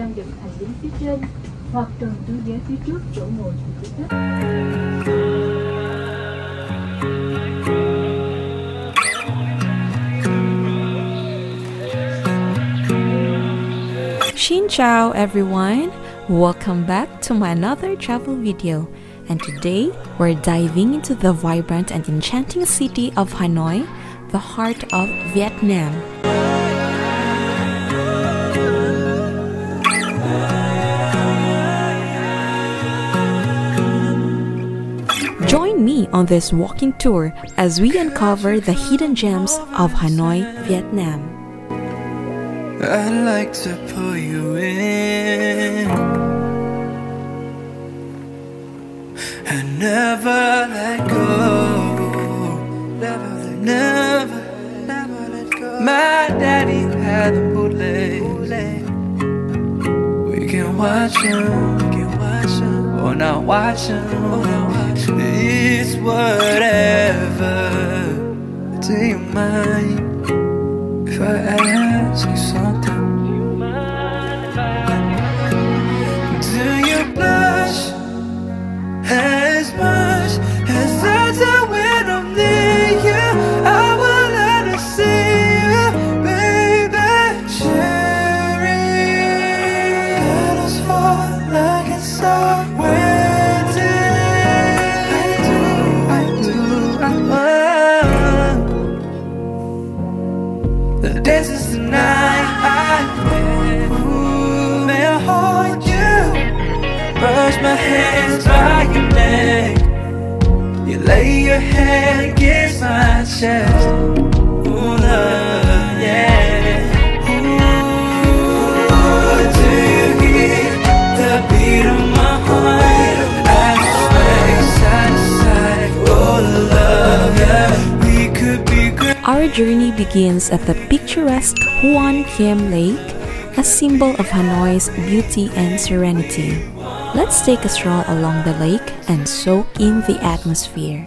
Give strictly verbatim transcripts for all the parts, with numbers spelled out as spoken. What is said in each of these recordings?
Nam được hành đến phía trên hoặc tuần túi ghế phía trước chỗ ngồi của quý khách. Xin chào everyone, welcome back to my another travel video. And today we're diving into the vibrant and enchanting city of Hanoi, the heart of Vietnam. Join me on this walking tour as we uncover the hidden gems of Hanoi, Vietnam. I'd like to pull you in. And never let go, never let never, never let go. My daddy had the bootleg. We can watch him, we can watch him, or not watch him. It's whatever. Do you mind if I ask you something? Do you mind if I ask you something? Do you blush? As much as I do when I'm near you, I will let her see you, baby. Cherry petals fall like it's so windy. I do, I do, I do. The dance is the night. I may I hold you, brush my hands by. You lay your head against my chest. Ooh, love, yeah. Ooh, do you hear the beat of my heart? I sway side to side. Oh, love, yeah. We could be good. Our journey begins at the picturesque Hoan Kiem Lake, a symbol of Hanoi's beauty and serenity. Let's take a stroll along the lake and soak in the atmosphere.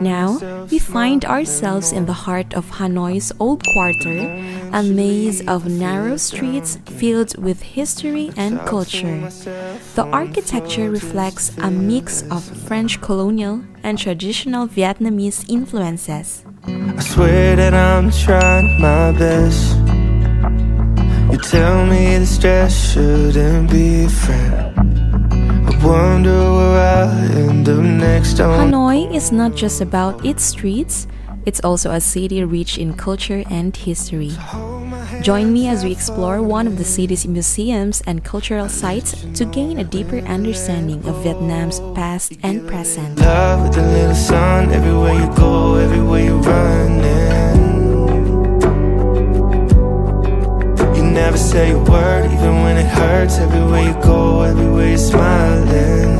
Now, we find ourselves in the heart of Hanoi's Old Quarter, a maze of narrow streets filled with history and culture. The architecture reflects a mix of French colonial and traditional Vietnamese influences. I swear that I'm trying my best. You tell me the stress shouldn't be a friend. Wonder where I'll end up next. Hanoi is not just about its streets, it's also a city rich in culture and history. Join me as we explore one of the city's museums and cultural sites to gain a deeper understanding of Vietnam's past and present. Love with the little sun, everywhere you go, everywhere you run. You never say a word, even when it hurts, everywhere you go. Everywhere you're smiling,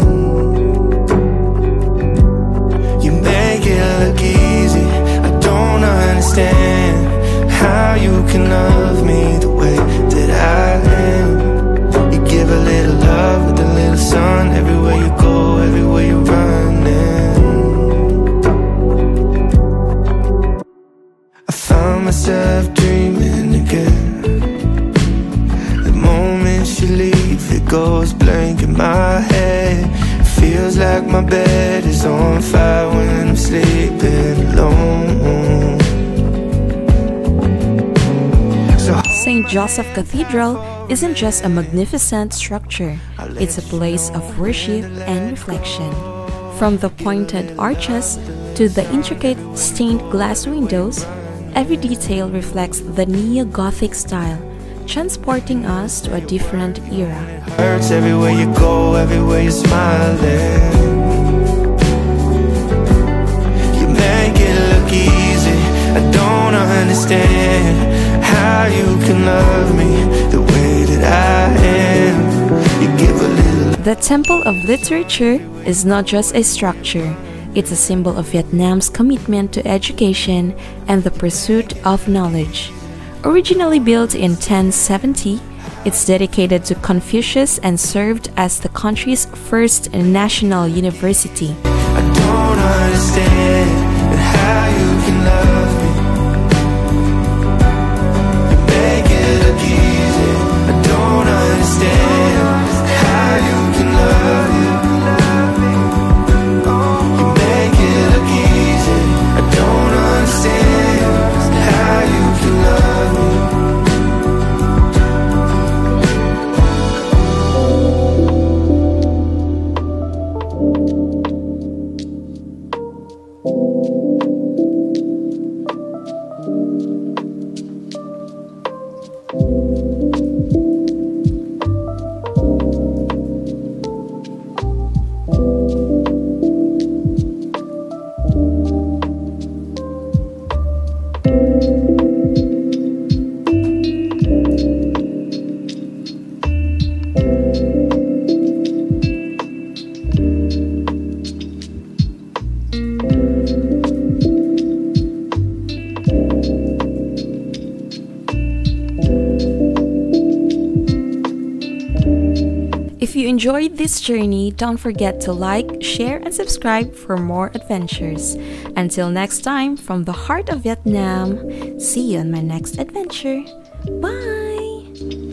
you make it look easy. I don't understand how you can love me the way that I am. You give a little love with a little sun. Everywhere you go, everywhere you're running. I found myself dreaming again. The moment she leaves, it goes blank in my head. It feels like my bed is on fire when I'm sleeping alone. So Saint Joseph Cathedral isn't just a magnificent structure, it's a place of worship and reflection. From the pointed arches to the intricate stained glass windows, every detail reflects the neo-Gothic style, transporting us to a different era. Hurts everywhere you go, everywhere you're smiling. understand how you can love me the way that I am. You give a little. The Temple of Literature is not just a structure. It's a symbol of Vietnam's commitment to education and the pursuit of knowledge. Originally built in ten seventy, it's dedicated to Confucius and served as the country's first national university. I don't understand how you can love me. You make it look easy. I don't understand how you can love me. You make it look easy. I don't understand how you can love me. If you enjoyed this journey, don't forget to like, share, and subscribe for more adventures. Until next time, from the heart of Vietnam, see you on my next adventure. Bye!